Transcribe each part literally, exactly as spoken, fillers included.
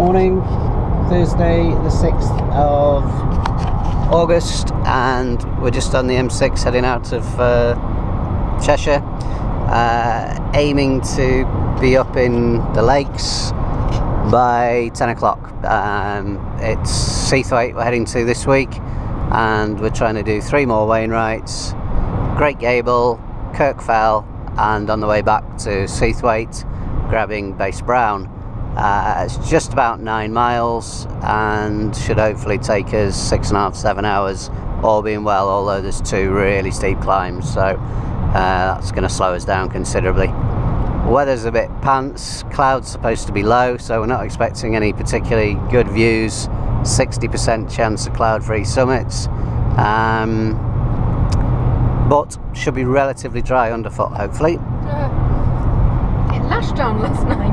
morning, Thursday the sixth of August, and we're just on the M six heading out of uh, Cheshire, uh, aiming to be up in the lakes by ten o'clock. Um, it's Seathwaite we're heading to this week, and we're trying to do three more Wainwrights, Great Gable, Kirk Fell, and on the way back to Seathwaite grabbing Base Brown. Uh, it's just about nine miles and should hopefully take us six and a half, seven hours, all being well, although there's two really steep climbs, so uh, that's going to slow us down considerably. Weather's a bit pants, clouds supposed to be low, so we're not expecting any particularly good views, sixty percent chance of cloud-free summits, um, but should be relatively dry underfoot hopefully. Uh, it lashed down last night.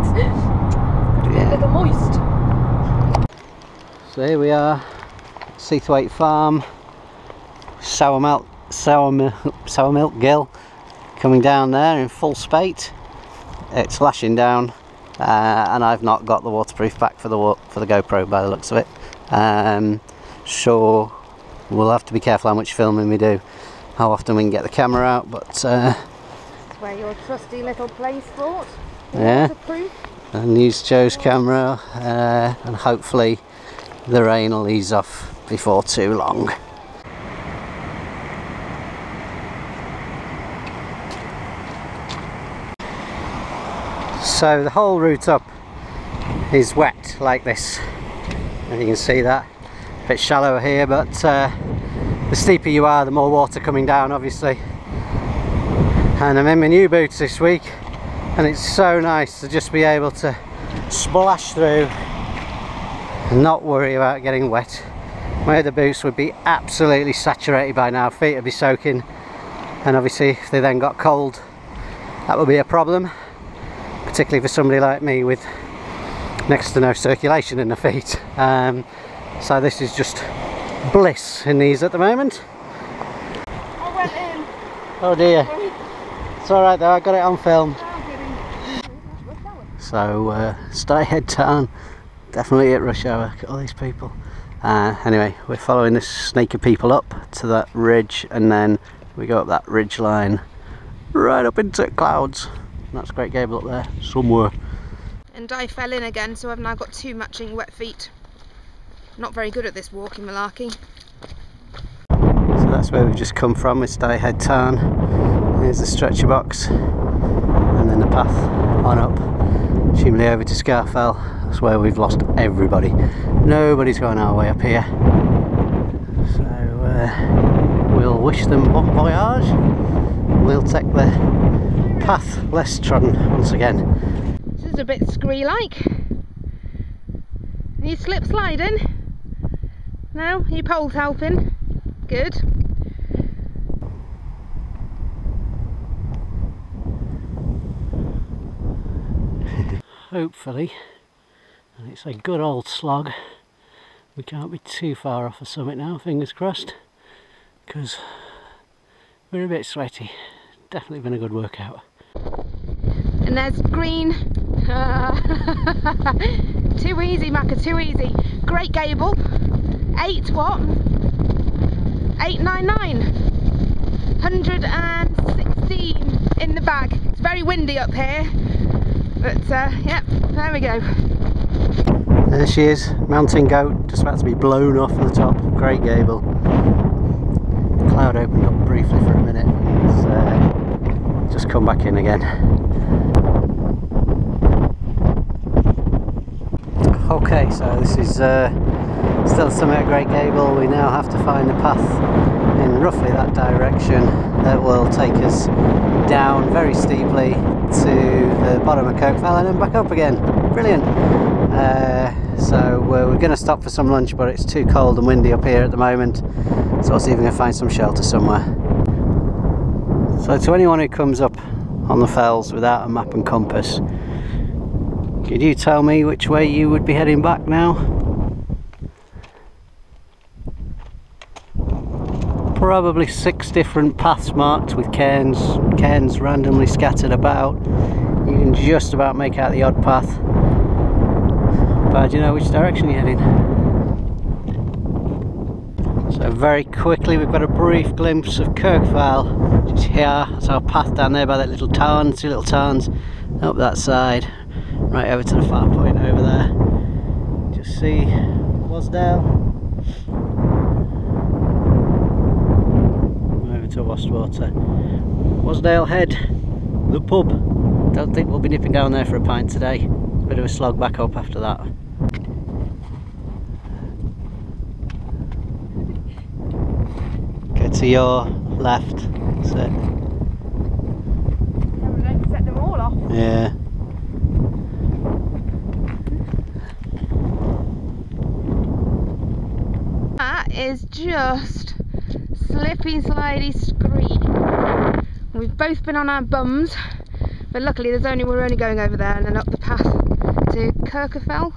Yeah. A little moist. So here we are, Seathwaite Farm, Sour Milk, Sour Milk, Sour Milk Gill, coming down there in full spate. It's lashing down, uh, and I've not got the waterproof back for the for the GoPro by the looks of it. Um, so we'll have to be careful how much filming we do, how often we can get the camera out. But uh, that's where your trusty little play sport. Yeah. Waterproof. And use Joe's camera, uh, and hopefully the rain will ease off before too long. So the whole route up is wet like this, and you can see that. A bit shallower here, but uh, the steeper you are, the more water coming down obviously. And I'm in my new boots this week, and it's so nice to just be able to splash through and not worry about getting wet. My other boots would be absolutely saturated by now, feet would be soaking, and obviously if they then got cold, that would be a problem, particularly for somebody like me with next to no circulation in the feet. Um, so this is just bliss in these at the moment. I went in. Oh dear. It's alright though, I got it on film. So uh, Styhead Tarn, definitely at rush hour, look at all these people. Uh, anyway, we're following this snake of people up to that ridge, and then we go up that ridge line right up into clouds. And that's Great Gable up there, somewhere. And I fell in again, so I've now got two matching wet feet. Not very good at this walking malarkey. So that's where we've just come from with Styhead Tarn. Here's the stretcher box, and then the path on up. Presumably over to Scarfell. That's where we've lost everybody. Nobody's going our way up here. So uh, we'll wish them bon voyage. We'll take the path less trodden once again. This is a bit scree-like. You slip sliding? No? Your pole's helping? Good. Hopefully, and it's a good old slog, we can't be too far off the summit now, fingers crossed, because we're a bit sweaty. Definitely been a good workout. And there's Green, uh, too easy Macca, too easy. Great Gable, eight what? eight nine nine, one hundred and sixteen in the bag. It's very windy up here. But uh, yep, there we go. There she is, mountain goat, just about to be blown off the top of Great Gable. The cloud opened up briefly for a minute, it's uh, just come back in again. Okay, so this is uh, still the summit of Great Gable. We now have to find a path in roughly that direction that will take us down very steeply to the bottom of Kirkval and then back up again. Brilliant! Uh, so uh, we're going to stop for some lunch, but it's too cold and windy up here at the moment, so I'll see if we can find some shelter somewhere. So to anyone who comes up on the fells without a map and compass, could you tell me which way you would be heading back now? Probably six different paths marked with cairns, cairns randomly scattered about. You can just about make out the odd path. bad you know which direction you're heading. So very quickly we've got a brief glimpse of Kirkval, which is here. That's our path down there by that little tarn, two little tarns, up that side, right over to the far point over there. Just see Wasdale, over to Wastwater. Wasdale Head, the pub. Don't think we'll be nipping down there for a pint today. Bit of a slog back up after that. Go to your left. That's it. Yeah, we're going to set them all off. Yeah. That is just slippy, slidey scree. We've both been on our bums. But luckily, there's only we're only going over there and then up the path to Kirkfell,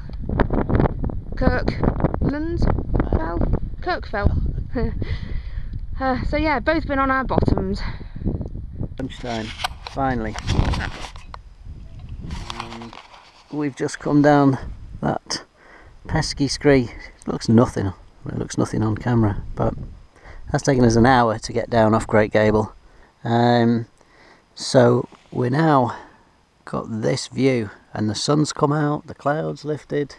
Kirklands, Fell, Kirkfell. uh, so yeah, both been on our bottoms. Lunchtime, finally, and we've just come down that pesky scree. It looks nothing. It looks nothing on camera, but that's taken us an hour to get down off Great Gable. Um, so. We're now got this view, and the sun's come out, the clouds lifted.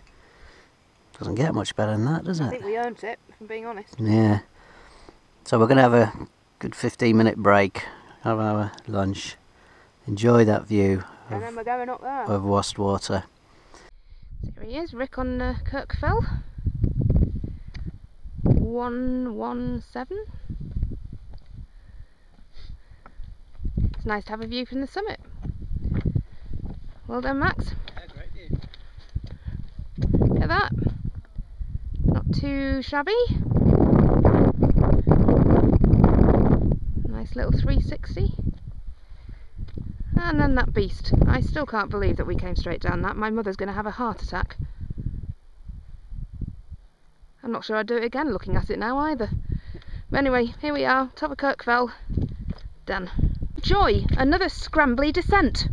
Doesn't get much better than that, does it? I think we earned it, if I'm being honest. Yeah. So we're going to have a good fifteen minute break, have our lunch, enjoy that view of, and then we're going up there. Of Wastwater. Here he is, Rick on uh, Kirk Fell. one one seven. It's nice to have a view from the summit. Well done, Max. Yeah, great view. Look at that. Not too shabby. Nice little three sixty. And then that beast. I still can't believe that we came straight down that. My mother's going to have a heart attack. I'm not sure I'd do it again looking at it now either. But anyway, here we are, top of Kirkval. Done. Joy, another scrambly descent.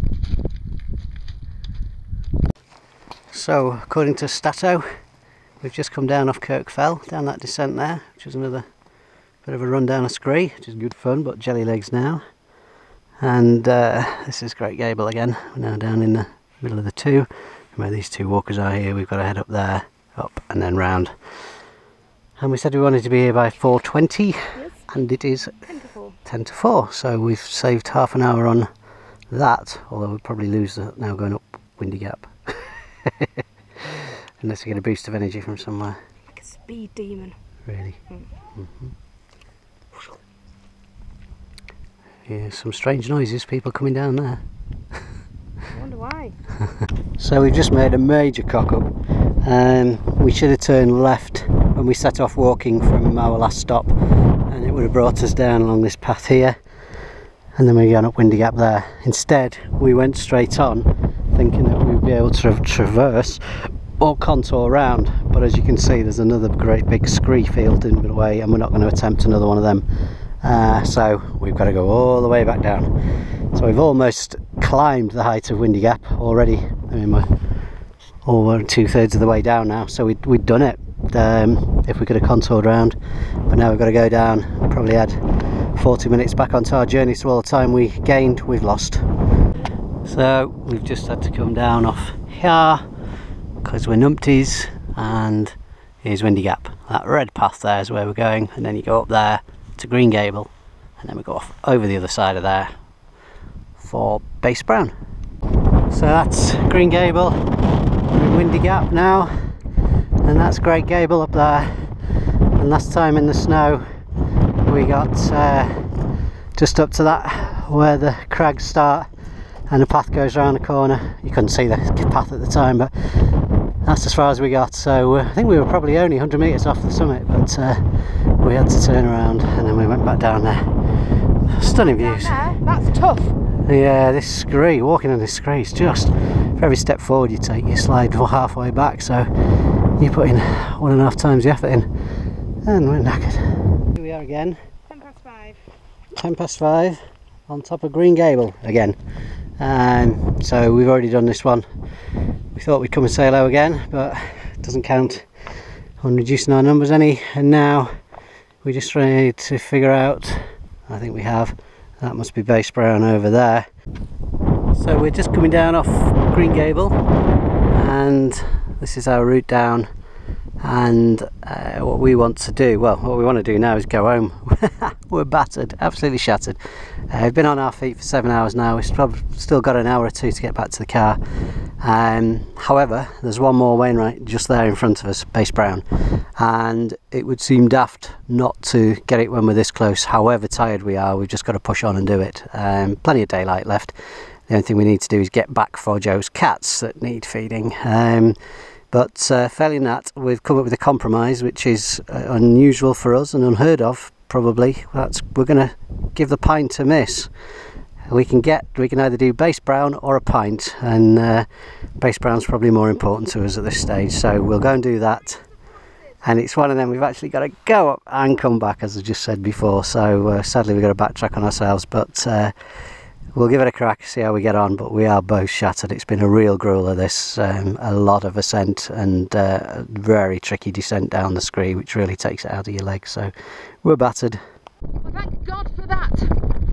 So, according to Stato, we've just come down off Kirk Fell, down that descent there, which is another bit of a run down a scree, which is good fun, but jelly legs now. And uh, this is Great Gable again. We're now down in the middle of the two, and where these two walkers are here, we've got to head up there, up and then round. And we said we wanted to be here by four twenty, yes. And it is ten to four, so we've saved half an hour on that, although we'll probably lose that now going up Windy Gap. Unless we get a boost of energy from somewhere. Like a speed demon. Really? Mm. Mm-hmm. Yeah, some strange noises, people coming down there. I wonder why. So we've just made a major cock up. Um, we should have turned left when we set off walking from our last stop. And it would have brought us down along this path here, and then we went up Windy Gap there. Instead we went straight on, thinking that we'd be able to traverse or contour round, but as you can see there's another great big scree field in the way, and we're not going to attempt another one of them, uh, so we've got to go all the way back down. So we've almost climbed the height of Windy Gap already. I mean, we're over two-thirds of the way down now, so we'd, we'd done it. Um, if we could have contoured round, but now we've got to go down. Probably had forty minutes back onto our journey, so all the time we gained we've lost. So we've just had to come down off here because we're numpties, and here's Windy Gap. That red path there is where we're going, and then you go up there to Green Gable, and then we go off over the other side of there for Base Brown. So that's Green Gable, Windy Gap now. And that's Great Gable up there, and last time in the snow we got uh, just up to that where the crags start and the path goes around the corner. You couldn't see the path at the time, but that's as far as we got, so uh, I think we were probably only one hundred metres off the summit, but uh, we had to turn around and then we went back down there. Stunning views. Down there, that's tough. Yeah, this scree, walking in this scree is just, for every step forward you take you slide halfway back, so you put in one and a half times the effort in, and we're knackered. Here we are again. ten past five. ten past five on top of Green Gable again. Um, so we've already done this one. We thought we'd come and say hello again, but it doesn't count on reducing our numbers any. And now we just need to figure out, I think we have, that must be Base Brown over there. So we're just coming down off Green Gable, and this is our route down. And uh, what we want to do, well, what we want to do now is go home. We're battered, absolutely shattered. Uh, we've been on our feet for seven hours now. We've probably still got an hour or two to get back to the car. Um, however, there's one more Wainwright just there in front of us, Base Brown, and it would seem daft not to get it when we're this close. However tired we are, we've just got to push on and do it. Um, plenty of daylight left. The only thing we need to do is get back for Joe's cats that need feeding. Um, But uh, failing that, we've come up with a compromise, which is uh, unusual for us and unheard of, probably. That's, we're going to give the pint a miss. We can get, we can either do Base Brown or a pint, and uh, Base Brown's probably more important to us at this stage. So we'll go and do that. And it's one of them, we've actually got to go up and come back, as I just said before. So uh, sadly, we've got to backtrack on ourselves, but uh, we'll give it a crack, see how we get on, but we are both shattered. It's been a real grueler, this. Um, a lot of ascent and uh, a very tricky descent down the scree, which really takes it out of your legs, so we're battered. Well, thank God for that.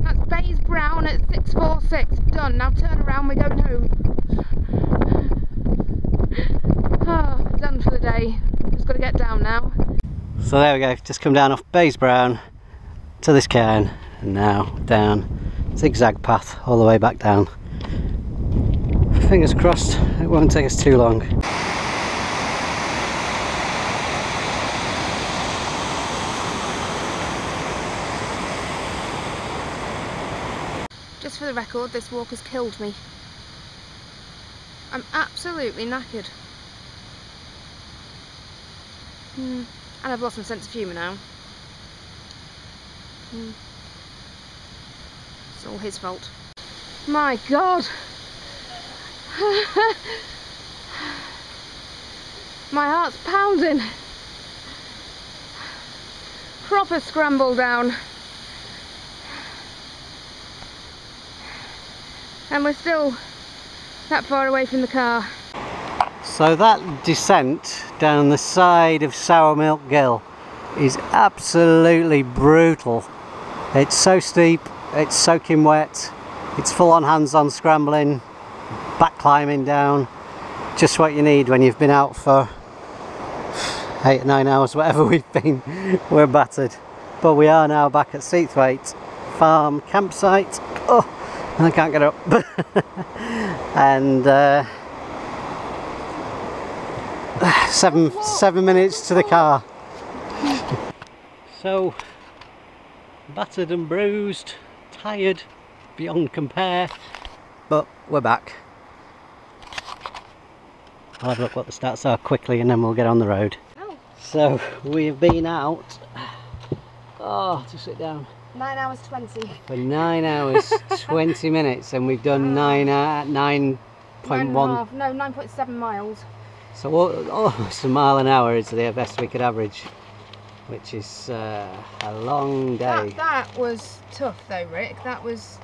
That's Base Brown at six forty-six. Done. Now turn around, we're going home. Oh, done for the day. Just got to get down now. So there we go, just come down off Base Brown to this cairn, and now down. Zigzag path all the way back down. Fingers crossed it won't take us too long. Just for the record, this walk has killed me. I'm absolutely knackered. Hmm. And I've lost my sense of humour now. Hmm. All his fault. My God! My heart's pounding. Proper scramble down. And we're still that far away from the car. So that descent down the side of Sour Milk Gill is absolutely brutal. It's so steep. It's soaking wet, it's full-on hands-on scrambling, back climbing down, just what you need when you've been out for eight or nine hours, whatever we've been. We're battered. But we are now back at Seathwaite Farm campsite. Oh, I can't get up. and uh, seven, seven minutes to the car. So, battered and bruised. Tired beyond compare, but we're back. I'll have a look what the stats are quickly and then we'll get on the road. Oh. So we've been out, oh, to sit down. nine hours twenty. For nine hours twenty minutes, and we've done nine, uh, nine point one. Nine no, nine point seven miles. So almost a mile an hour is the best we could average. Which is uh, a long day. That, that was tough though, Rick. That was...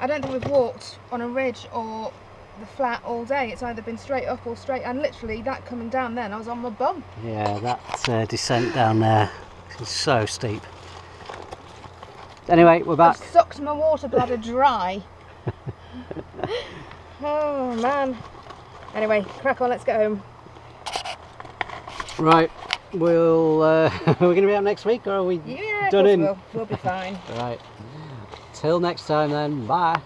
I don't think we've walked on a ridge or the flat all day. It's either been straight up or straight, and literally that coming down then, I was on my bum. Yeah, that uh, descent down there is so steep. Anyway, we're back. I've sucked my water bladder dry. Oh man. Anyway, crack on, let's get home. Right. We'll, uh, are we going to be out next week, or are we yeah, done in? We'll, we'll be fine. Right. Till next time then, bye.